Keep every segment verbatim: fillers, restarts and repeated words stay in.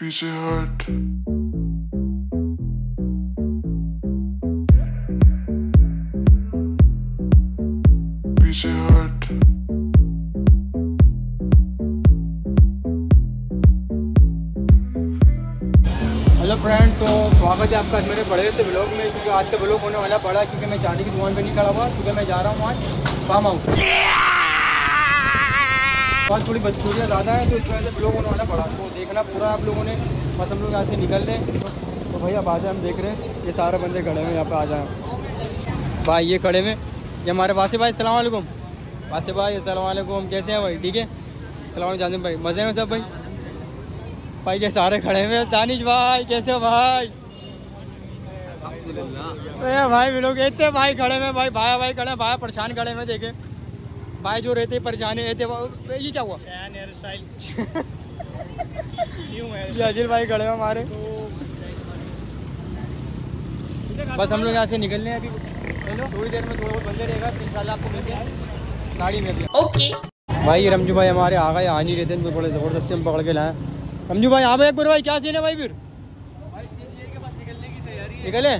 पीछे हट। पीछे हट। हेलो फ्रेंड, तो स्वागत है आपका मेरे बड़े से ब्लॉग में। क्योंकि आज का ब्लॉग होने वाला बड़ा है, क्योंकि मैं चांदी की दुकान पे नहीं खड़ा हुआ, क्योंकि मैं जा रहा हूँ आज फार्म हाउस। आज थोड़ी बदसूरियाँ ज़्यादा है तो इस वजह से ब्लॉग होने वाला पड़ा, तो देखना पूरा आप लोगों ने। बस हम लोग यहाँ से निकल रहे हैं, तो भाई आप आ जाए। हम देख रहे हैं ये सारे बंदे खड़े हैं यहाँ पे, आ जाए भाई। ये खड़े में ये हमारे वासिफ भाई, अस्सलाम वालेकुम वासिफ भाई। अस्सलाम वालेकुम, कैसे हैं भाई? ठीक है, अस्सलाम वालेकुम जानिब भाई, मज़े में सब भाई? भाई के सारे खड़े हुए। दानिश भाई कैसे हो भाई? अरे भाई वे लोग इतने भाई खड़े हुए, भाई भाई भाई खड़े, भाई परेशान खड़े हुए। देखे भाई जो रहते परेशान है, ये क्या हुआ? हेयर स्टाइल अजील भाई खड़े हैं हमारे। बस हम लोग यहाँ से निकलने हैं अभी, थोड़ी देर में थोड़ा बहुत बंदे रहेगा, इंशाल्लाह आपको मिलते हैं गाड़ी में। ओके भाई, रमजू भाई हमारे आ गए, आ नहीं रहते इनको, थोड़े ज़बरदस्ती हम पकड़ के लाए। रमजू भाई आ भाई, एक बार भाई क्या सीन है भाई? फिर निकले,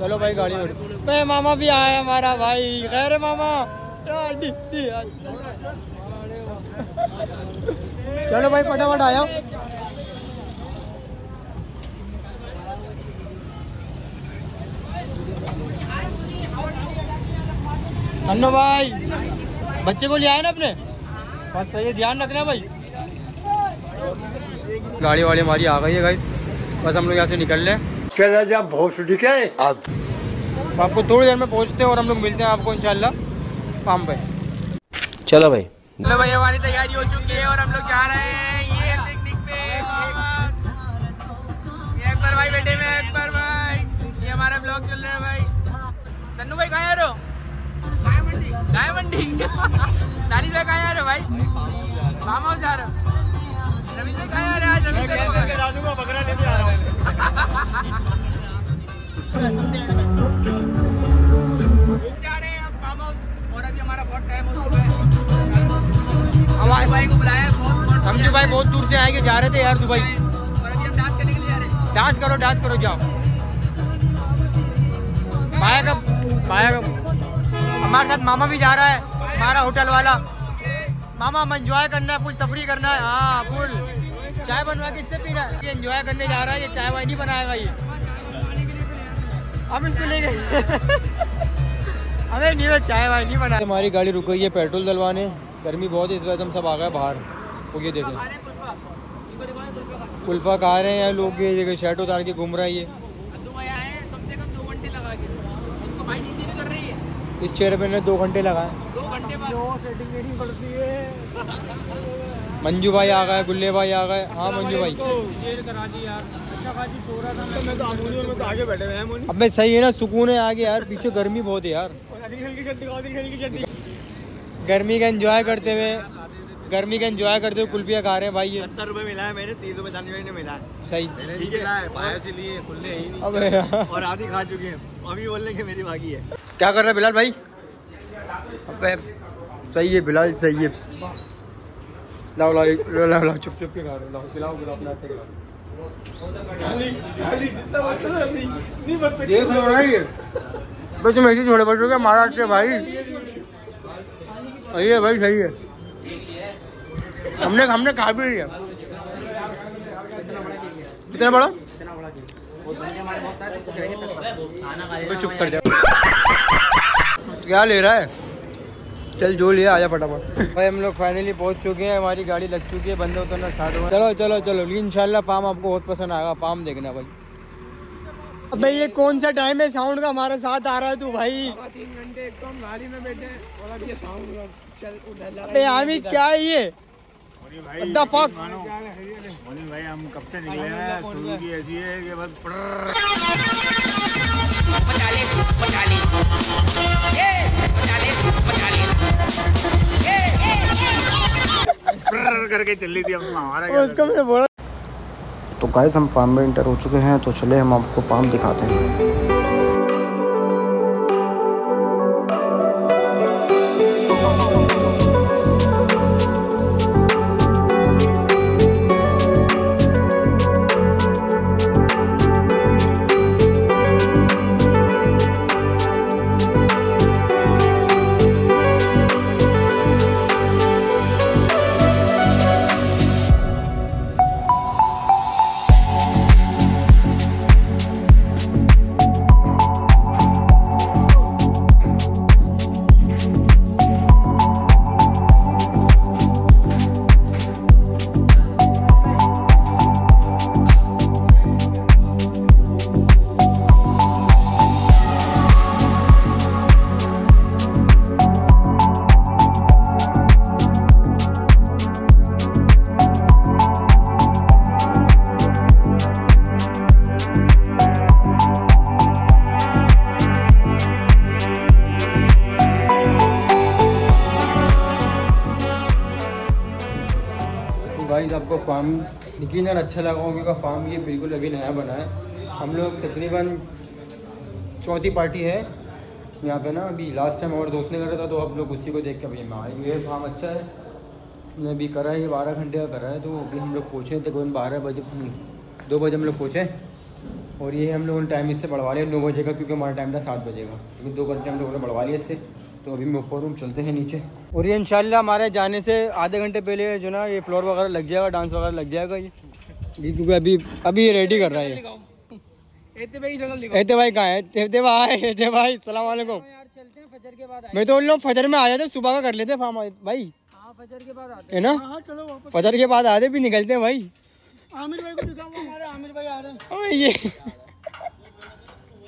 चलो भाई गाड़ी में। मामा भी आया हमारा भाई, खैर मामा? चलो भाई फटाफट आया। अन्नो भाई बच्चे को ले आए ना अपने, बस सही है, ध्यान रखना भाई। गाड़ी वाली हमारी आ गई है भाई, बस हम लोग यहाँ से निकल लें। चलो जब ठीक है, आप आपको थोड़ी देर में पहुँचते हैं और हम लोग मिलते हैं आपको इंशाल्लाह फार्म पे। चलो भाई चलो भाई, हमारी तैयारी हो चुकी है और हम लोग जा रहे हैं ये पिकनिक पे। ये अकबर भाई बैठे में, अकबर भाई ये हमारा ब्लॉग चल रहा है भाई। तन्नू भाई कहाँ यारो? गाय मंडी, गाय मंडी। दानिश भाई कहाँ यारो भाई? फार्म हाउस जा रहा हूँ। रवि भाई कहाँ यार? आज रवि भाई राजू का बकरा लेके आ रहा हूँ। और अभी हमारा बहुत टाइम हो चुका है। हमारे भाई को बुलाया है, बहुत बहुत हम भाई बहुत दूर से आए के जा रहे थे यार दुबई, और अभी हम डांस करने के लिए जा रहे हैं। डांस करो डांस करो, जाओ भाया कब भाया कब। हमारे साथ मामा भी जा रहा है, हमारा होटल वाला मामा। हम इंजॉय करना है, फुल तफरी करना है। हाँ फुल चाय बनवा के इससे पीना है, इंजॉय करने जा रहा है। ये चाय वाय नहीं बनाएगा ये, हम इसको ले गए। अरे नहीं तो चाय वाय नहीं बना। हमारी गाड़ी रुक गई है पेट्रोल डलवाने, गर्मी बहुत है इस वजह से हम सब आ गए बाहर। वो ये देखें कुल्फा खा रहे हैं लोग, ये शर्ट उतार के घूम रहा है ये। इस चेहरे पे ने दो घंटे लगाए। मंजू भाई आ गए, गुल्ले भाई आ गए। हाँ मंजू भाई अब मैं सही है ना, सुकून है आगे यार, पीछे गर्मी बहुत है यार। गर्मी का एंजॉय करते हुए, गर्मी का एंजॉय करते हुए कुल्फिया खा रहे हैं भाई। ये सत्तर रुपए मिला है मैंने, तीस रुपए दानिश भाई ने मिला है। सही ठीक है, और आधी खा चुके हैं, अभी बोलने की मेरी बाकी है। क्या कर रहे हैं बिलाल भाई? सही है बिलाल, सही है। लाओ लाओ लाओ लाओ, चुप चुप के खा रहे हो, खिलाओ खिलाओ अपने हाथ से खिलाओ। बस मेरे छोटे बच्चों का महाराष्ट्र भाई, सही है भाई सही है। हमने हमने खा भी लिया। कितना बड़ा? चुप कर जा। क्या ले रहा है? चल जो लिया आजा फटाफट। भाई हम लोग फाइनली पहुंच चुके हैं, हमारी गाड़ी लग चुकी है, बंदे उतरना स्टार्ट हुआ। चलो चलो चलो, इंशाल्लाह फार्म आपको बहुत पसंद आएगा, फार्म देखना भाई। अबे ये कौन सा टाइम है साउंड का? हमारे साथ आ रहा है तू भाई। तीन घंटे एकदम गाड़ी में बैठे और अब ये साउंड चल उधर आमिर, क्या है ये? भाई हम कब से निकले हैं, सुबह की ऐसी है कि बस करके चल रही थी हमारा। उसको मैंने बोला। तो गाइस हम फार्म में एंटर हो चुके हैं, तो चले हम आपको फार्म दिखाते हैं। फार्म यकीन अच्छा लगा होगा क्योंकि फार्म ये बिल्कुल अभी नया बना है। हम लोग तकरीबन चौथी पार्टी है यहाँ पे ना, अभी लास्ट टाइम और दोस्त ने करा था तो हम लोग उसी को देख के अभी हम ये फार्म अच्छा है हमने अभी करा है, ये बारह घंटे का करा है। तो अभी हम लोग पहुँचे तकरीबन बारह बजे दो बजे हम लोग पहुँचे और ये हम लोगों ने टाइम इससे बढ़वा लिया नौ बजे का क्योंकि हमारा टाइम था सात बजे का, क्योंकि दो घंटे हम लोगों ने बढ़वा लिया इससे। तो अभी हम ऊपर रूम चलते हैं नीचे और ये इंशाल्लाह हमारे जाने से आधे घंटे पहले जो ना ये फ्लोर वगैरह लग जाएगा, डांस वगैरह लग जाएगा ये, क्योंकि अभी अभी ये रेडी कर रहा है। एहते भाई कहाँ है? एहते भाई एहते भाई सलाम वालेकुम। फजर के बाद मैं तो उन लोग फजर में आ जाते, सुबह का कर लेते फार्म भाई। फजर के बाद है ना, फजर के बाद आते भी निकलते हैं भाई। आमिर भाई को दिखाओ, हमारे आमिर भाई आ रहे हैं। ये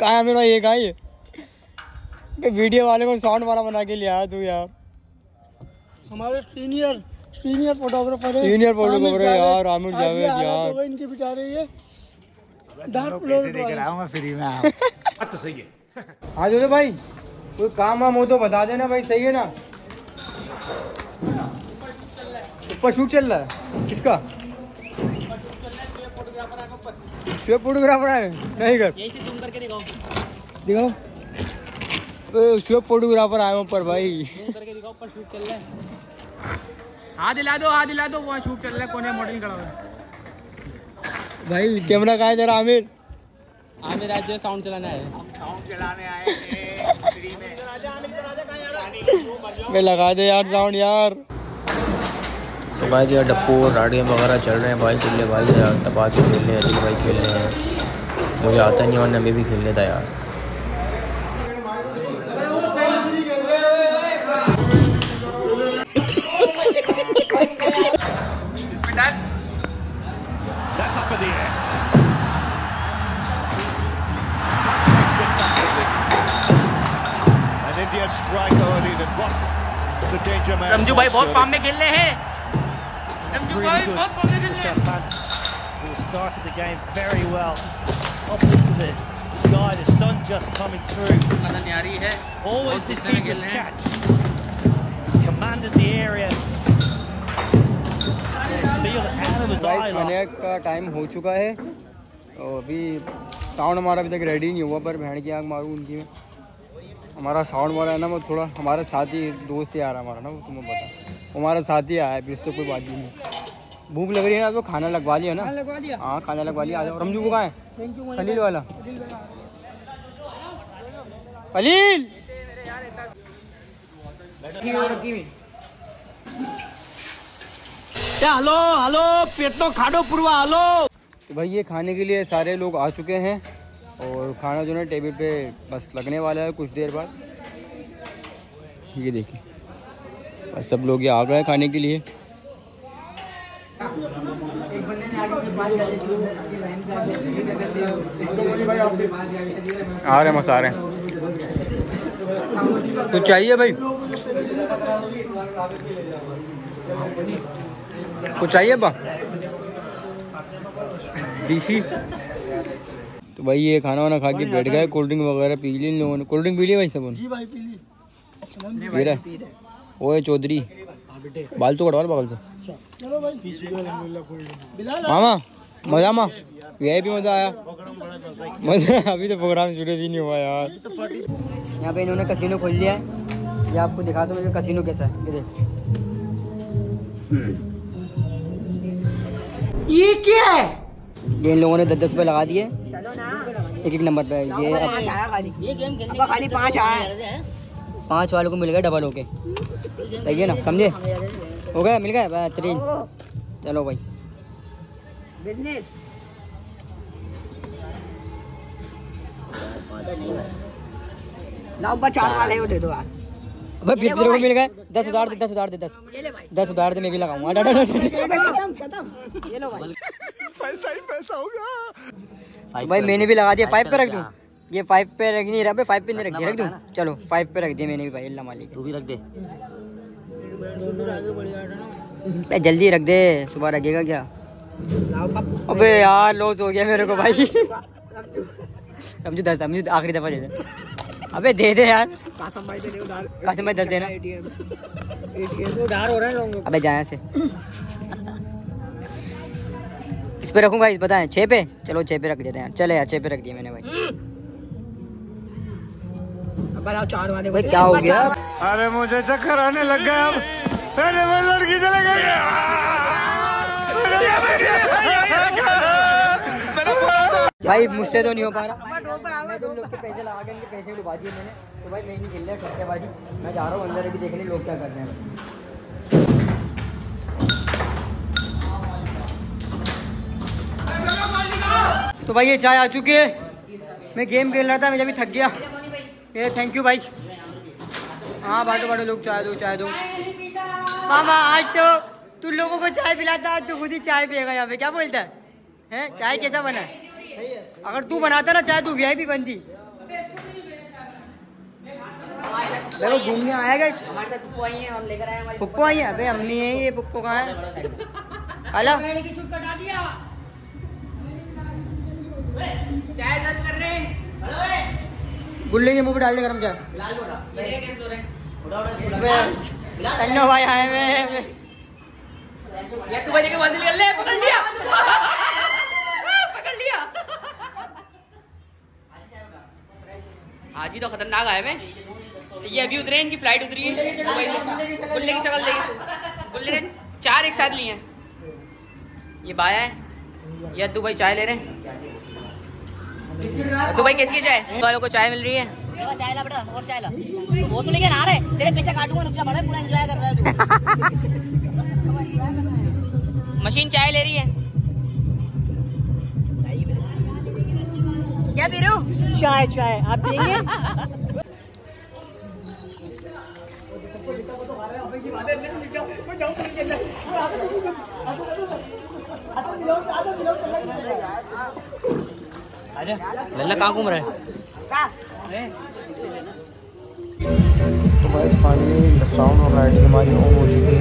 कहाँ है आमिर भाई? ये कहाँ है? ये वीडियो वाले को साउंड वाला बना के लिया तू यार। हमारे सीनियर सीनियर फोटोग्राफर है, सीनियर फोटोग्राफर यार आमिर जावेद यार, इनके बेचारे ये डार्क फ्लोर देख रहा हूं मैं फ्री में। बात तो सही है। आ जाओ भाई, कोई काम वाम हो तो बता देना भाई। सही है ना, ऊपर शूट चल रहा है किसका? फोटोग्राफर है नहीं कर यही से तुम करके दिखाओ दिखाओ तो फोटोग्राफर आए ऊपर भाई करके दिखाओ। ऊपर शूट चल रहा है, हाथ दिला दो हाथ दिला दो, वहाँ शूट चल रहा है। कोने मॉडल खड़ा है भाई, कैमरा कहाँ है जरा? आमिर आमिर आज जो साउंड चलाना है, हम साउंड चलाने आए हैं फ्री में। राजा राजा कहाँ यार? मैं लगा दे यार साउंड यार। तो भाई जी डप्पू राडियम वगैरह चल रहे हैं भाई, चिल्ले भाई यार तपाक खेल रहे हैं, अजीब भाई खेल रहे हैं। मुझे आता नहीं और नबी भी खेल लेता यार। रमजू भाई बहुत फार्म में खेल रहे हैं। Who started the game very well. Up into the sky, the sun just coming through. Always the deepest catch. Commanded the area. Feel the out of his eye. Guys, का टाइम हो चुका है और अभी साउंड हमारा अभी तक ready नहीं हुआ, पर भैंड की आग मारूं उनकी में। हमारा साउंड वाला है ना, वो थोड़ा हमारे साथी दोस्त यार हमारा ना, वो तुम्हें पता हमारा साथी आया है, फिर उससे कोई बात नहीं। भूख लग रही है ना, तो खाना लगवा लिया ना? हाँ खाना लगवा लिया। रमजू को कहाँ है खलील वाला? खलील हेलो हेलो पेटो खाडो पुरवा हेलो। तो भाई ये खाने के लिए सारे लोग आ चुके हैं और खाना जो है टेबल पे बस लगने वाला है कुछ देर बाद। ये देखिए सब लोग ये आ गए खाने के लिए। एक बंदे ने आगे अपने बाल काटे थे, लाइन पे आ रहे हैं मस्त आ रहे हैं। कुछ चाहिए भाई? कुछ चाहिए बा देसी? तो भाई ये खाना वाना खा के बैठ गए, कोल्ड ड्रिंक वगैरह पी ली इन लोगों ने। कोल्ड ड्रिंक पी ली भाई सब? जी भाई पी ली। पी रहे ओए चौधरी बाल तो कटवा बाल से। चलो भाई मामा मजा माँ यही भी मजा आया मजा। अभी तो प्रोग्राम शुरू भी नहीं हुआ यार। यहाँ पे इन्होंने कसीनो खोल लिया है, ये आपको दिखा दो मुझे कसीनो कैसा है। ये क्या है? ये इन लोगों ने दस दस रुपये लगा दिए एक एक नंबर पे। ये ये गेम खेलने खाली पाँच आया, पाँच वालों को मिल गया डबल होके, लगे ना समझे? हो गया मिल गया बेहतरीन। चलो भाई बिजनेस चार वाले दे दो भाई। फिर को मिल गए दस उधार दे दस उधार दे दस दस उधार दे, मैं भी लगाऊंगा। पैसा ही पैसा होगा भाई। मैंने भी लगा दिया, फाइव पे रख दूं? ये फाइव पे रख नहीं रहा, फाइव पे नहीं रख दिया, रख दूं? चलो फाइव पे रख दिया मैंने भी भाई। अल्लाह मालिक तू भी रख दे, जल्दी रख दे सुबह रखेगा क्या? अबे यार लॉस हो गया मेरे को भाई। समझू दस समझू आखिरी दफा दे दे। अबे दे दे यार कासम भाई, दे उधार कासम भाई दस देना। एटीएम उधार हो रहा है लोगों को। अबे जाए से किस पे रखूंगा इस बताएं, छः पे, चलो छः पे रख देते हैं। चले यार छः पे रख दिए मैंने भाई। बताओ चार वाले भाई क्या हो गया? अरे मुझे चक्कर आने लग गया अब। अरे वो लड़की चले गई भाई, मुझसे तो नहीं हो पा रहा। तुम लोग के पैसे लगा के इनके पैसे डुबा दिए मैंने, तो भाई मैं नहीं खेल रहा सट्टेबाजी। मैं जा रहा हूँ अंदर अभी देखने लोग क्या कर रहे हैं। तो भाई ये चाय आ चुकी है। मैं गेम खेल रहा था, मैं जब थक गया। ये थैंक यू भाई। हाँ बाटो बाटो लोग, चाय दो चाय दो। मामा आज तो तू लोगों को चाय पिलाता, तू खुद ही चाय पिएगा यहाँ पे, क्या बोलता है? हैं चाय कैसा बना है? अगर तू बनाता ना चाय, तू वी आई पी बनती। चलो घूमने आएगा, पप्पो आई है, पप्पो आई है। अबे अम्मी है ये, पप्पो कहाँ है? चाय जब कर रहे हैं, गुल्ले के मुंह पे डाल दे गरम चाय। ठंडा भाई आए मैं या तू बजे के बंदील कर ले। पकड़ लिया पकड़ लिया आज भी तो खतरनाक आए। मैं ये अभी उतरे, इनकी फ्लाइट उतरी है। गुल्ले की शक्ल देखी, गुल्ले ने चार एक साथ लिए हैं। ये बाया है, ये तू भाई चाय ले रहे हैं। तो भाई कैसी चाय वालों को चाय मिल रही है? चाय ला बेटा, और चाय ला। वो सुन के ना रहे, तेरे पीछे काटूंगा नुक्सा बड़ा, पूरा एंजॉय कर रहा है तू। मशीन चाय ले रही है, क्या पी रहे हो? चाय चाय आप पिएंगे? आजा लल्ला कहाँ घूम रहा है? तो भाई फाइनली साउंड और लाइट हमारी ऑन हो चुकी है।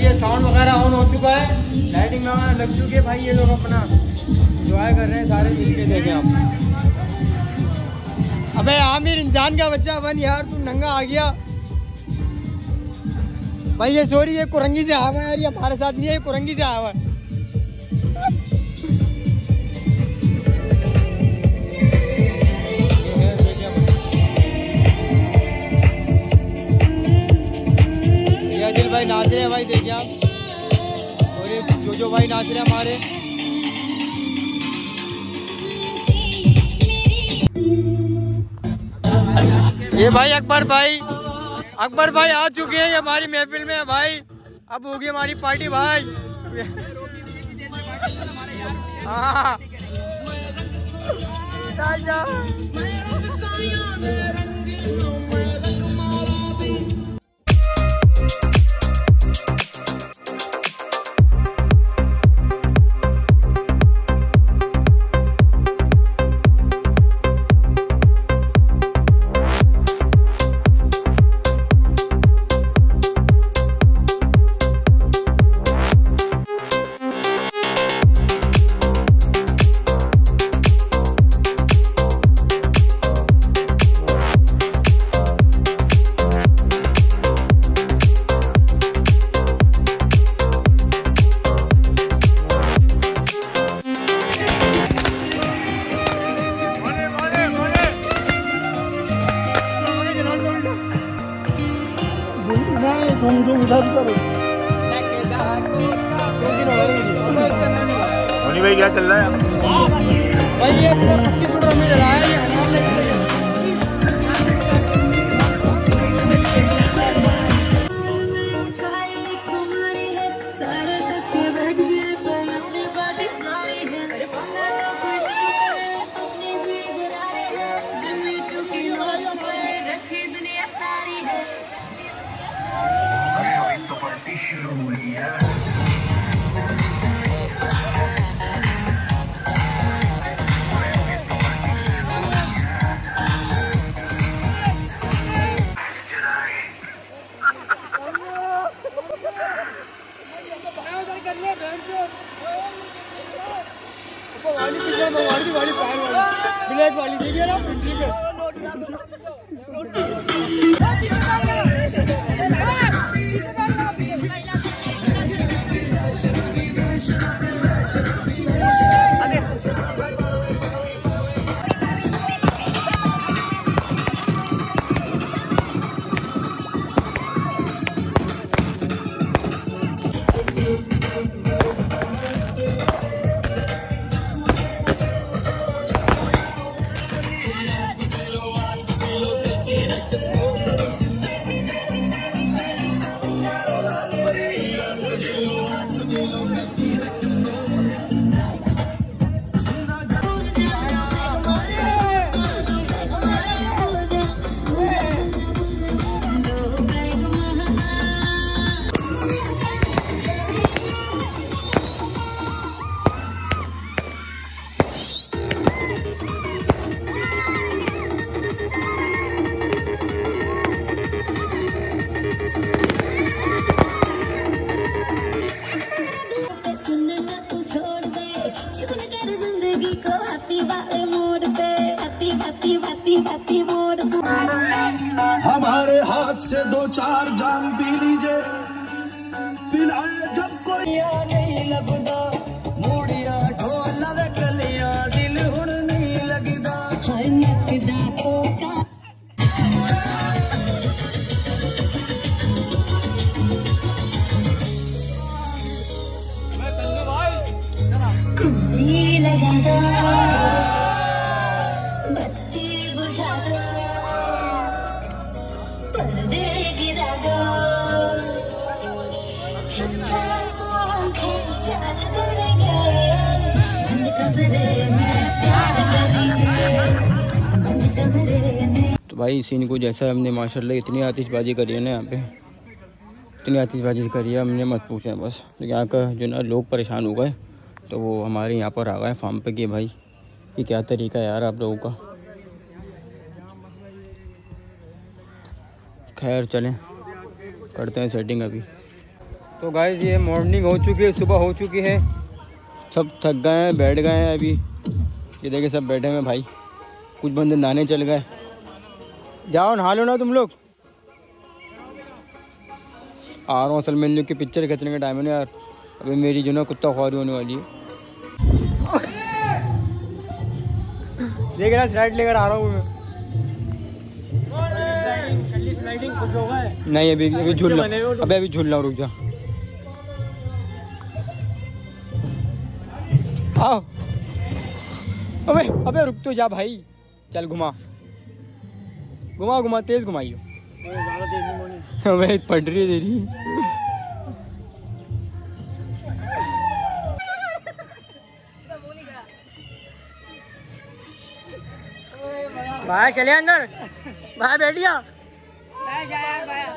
ये साउंड वगैरह ऑन हो चुका है, लाइटिंग वगैरह लग चुकी है। भाई ये लोग अपना एंजॉय कर रहे हैं सारे चीजें, देखें आप। अबे आमिर इंसान का बच्चा बन यार, तू नंगा आ गया भाई। ये सॉरी ये कुरंगी से आवा यार, ये हमारे साथ नहीं है, कुरंगी से आवा। भाई नाच रहे हैं भाई, देखिए आप। और ये जो जो भाई नाच रहे हैं हमारे, ये भाई अकबर भाई, अकबर भाई आ चुके हैं। ये हमारी महफिल में है भाई, अब होगी हमारी पार्टी भाई। हाँ मुनी भाई क्या चल रहा है भाई? ये में जला है सारे ब्लैक वाली देखिए ना पिंडी पे हमारे हाथ से दो चार जाम पी लीजिए, पिलाए जब कोई नहीं लगदा मूड़िया ढोला कलिया दिल हुण नहीं लगदा हाय नकदा कोका मैं पल्लू भाई कुंडी लगदा तो भाई सीन को जैसा हमने माशाल्लाह इतनी आतिशबाजी करी है ना, यहाँ पे इतनी आतिशबाजी करी है हमने मत पूछे बस। तो यहाँ का जो ना लोग परेशान हो गए तो वो हमारे यहाँ पर आ गए फार्म पे कि भाई ये क्या तरीका है यार आप लोगों का। खैर चलें करते हैं सेटिंग अभी। तो गाइस ये मॉर्निंग हो चुकी है, सुबह हो चुकी है, सब थक गए हैं, बैठ गए हैं। अभी ये देखिए सब बैठे हुए भाई, कुछ बंदे नहाने चल गए। जाओ नहा लो ना तुम लोग, आ रहा हूँ असल में इन लोग की पिक्चर खींचने का टाइम है ना यार। अभी मेरी जो ना कुत्ता खुआरी होने वाली है, देख रहा स्लाइड लेकर आ रहा हूँ मैं। नहीं अभी अभी झूलना, अभी अभी झूलना, रुक जा। आओ अबे अबे रुक तो जा भाई, चल घुमा घुमा घुमा तेज घुमाइयो। अबे पट रही दे रही। भाई चले अंदर, भाई बैठिया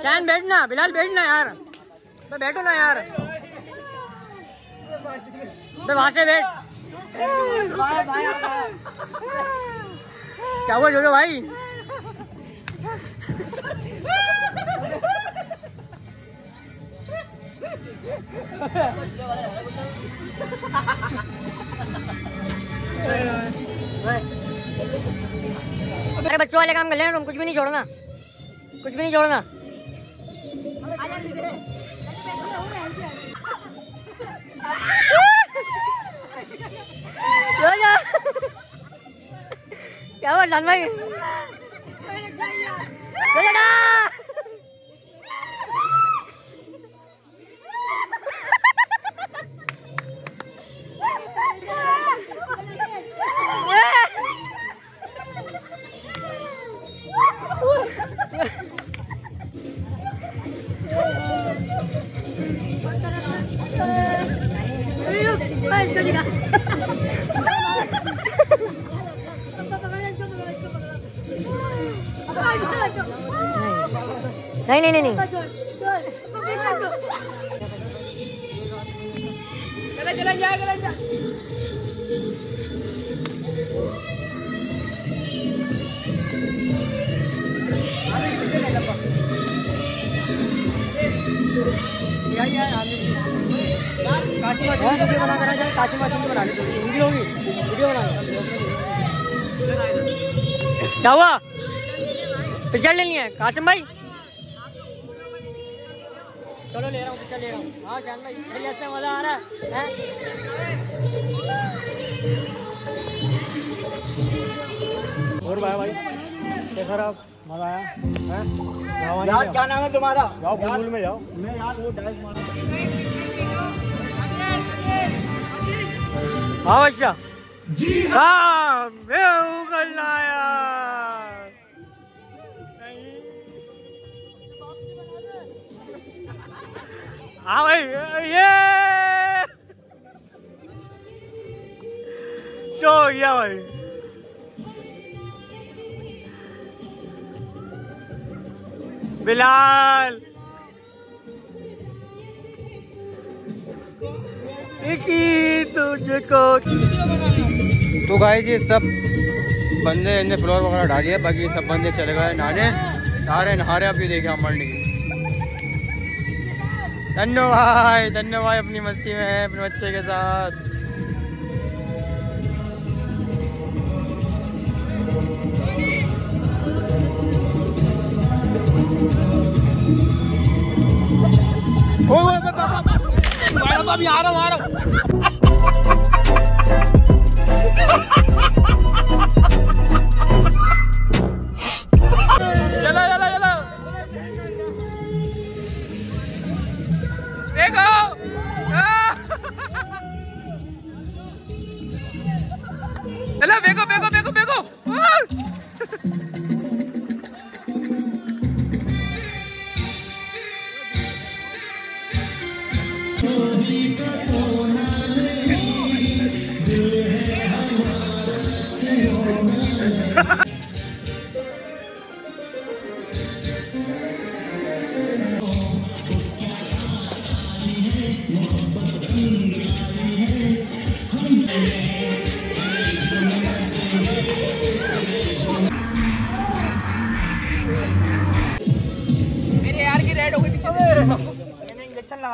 शान, बैठना बिलाल, बैठना यार, बैठो ना यार, वहाँ से बैठ। क्या हुआ जोजो भाई? अरे बच्चों वाले काम कर लेना तुम, कुछ भी नहीं छोड़ना, कुछ भी नहीं छोड़ना। क्या बात लाल भाई, नहीं नहीं नहीं नहीं चला चला जा चला जा। काशी मशीन बना करा जाए, काशी मशीन बना ली, वीडियो होगी, वीडियो बना क्या हुआ? पिक्चर ले लिया कासिम भाई? चलो ले रहा हूँ, पिक्चर ले रहा हूँ। हाँ जान भाई, लेते हैं, मजा आ रहा है। और भाई भाई कैसा रहा? मजा आया? यार क्या नाम है तुम्हारा? जाओ फूल में जाओ। मैं यार वो डाइस मारा। हाँ अच्छा जी हाँ, मैं हूँ गलनाया। हाँ भाई ये शो हो गया भाई। बिलाल तुझको। तो गाइस ये सब बंदे इनने फ्लोर वगैरह ढा लिया, बाकी सब बंदे चले गए नहाने। नहा रहे नहा रहे आप ये देखिए अमर ने। धन्नो भाई धन्नो भाई अपनी मस्ती में है अपने बच्चे के साथ। ओ भाई आ रहा हूँ आ रहा हूँ। लगा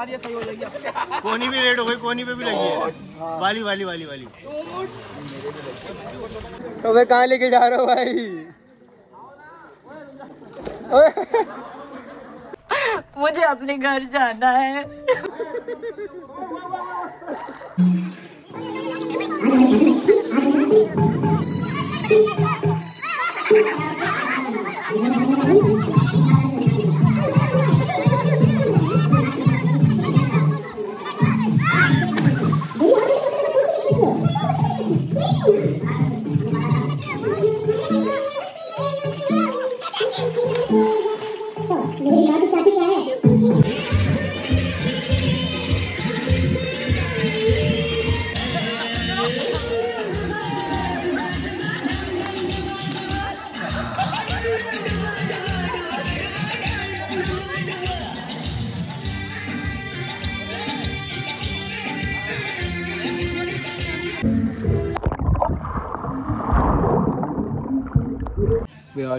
दिया सही हो जाएगी। कोनी भी रेड हो गई, कोनी पे भी लगी है। वाली वाली वाली वाली। तो भाई कहाँ लेके जा रहे हो भाई? मुझे अपने घर जाना है।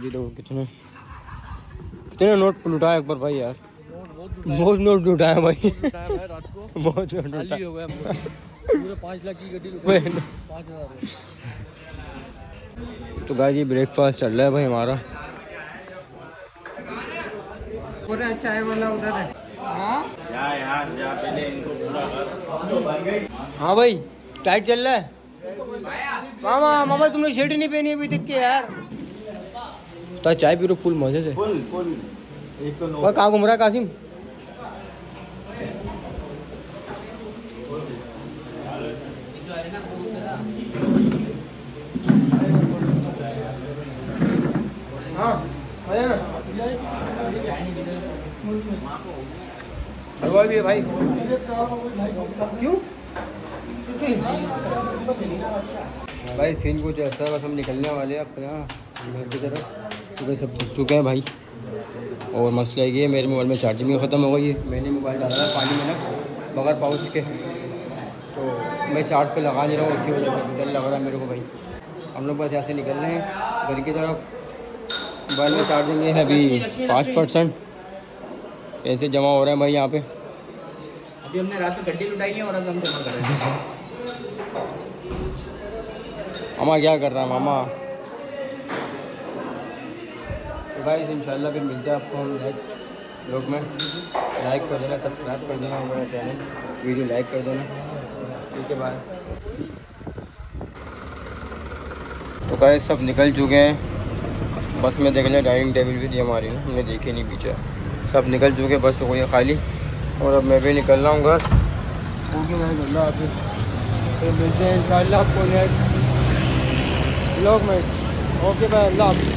देखो कितने कितने नोट लुटाया एक बार भाई यार। बहुत नोट लुटाया भाई, रात को बहुत नोट लुटाया हो गया। पूरे पाँच लाख की गड्डी पाँच हज़ार। तो गाइस ये ब्रेकफास्ट चल रहा है भाई हमारा। पूरा चाय वाला उधर है। हाँ जा यार जा पहले इनको पूरा कर। हाँ भाई टाइट चल रहा है। मामा मामा तुमने शर्ट नहीं पहनी अभी तक के यार। तो चाय पी रो फुल मजे से। फुल फुल एक सौ नौ। कहाँ घूम रहा है कासिम? हाँ भी है भाई। क्यों भाई सीन कुछ ऐसा है, बस हम निकलने वाले हैं अपना घर की तरफ। सुबह सब थक चुके हैं भाई। और मसला ये है मेरे मोबाइल में चार्जिंग भी ख़त्म हो गई है। मैंने मोबाइल डाला था पानी में ना बगैर पाउच के, तो मैं चार्ज पे लगा नहीं रहा हूँ, उसी वजह से डर लग रहा है मेरे को भाई। हम लोग बस यहाँ से निकल रहे हैं घर की तरफ। मोबाइल में चार्जिंग है अभी पाँच परसेंट ऐसे जमा हो रहे हैं भाई यहाँ पे। अभी हमने रात में गड्डी लुटाई है और अब हम जमा कर रहे हैं। मामा क्या कर रहा है? मामा गाइस इंशाल्लाह फिर मिलते हैं आपको नेक्स्ट व्लॉग में। लाइक कर देना, सब्सक्राइब कर देना हमारा चैनल, वीडियो लाइक कर देना, ठीक है बाय। तो गाइस सब निकल चुके हैं बस में, देख लें डाइनिंग टेबल भी थी हमारी, हमने देखी नहीं पीछे, सब निकल चुके बस हो गई खाली और अब मैं भी निकल रहा हूँ घर। ओके गाइस अल्लाह हाफिज़, फिर मिलते हैं इंशाल्लाह आपको नेक्स्ट व्लॉग में। ओके भाई अल्लाह हाफिज़।